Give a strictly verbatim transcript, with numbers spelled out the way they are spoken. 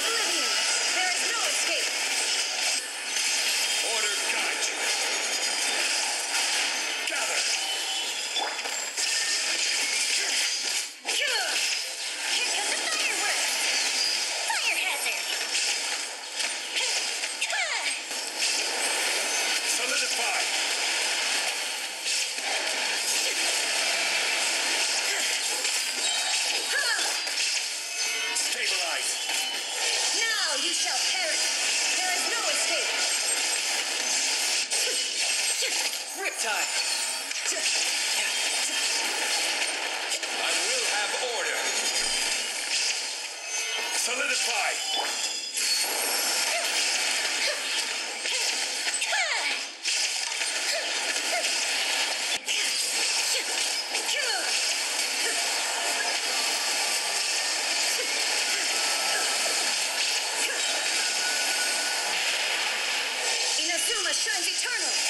There is no escape. Order guides you. shall perish. There is no escape. Riptide. I will have order. Solidify. Inazuma shines eternal!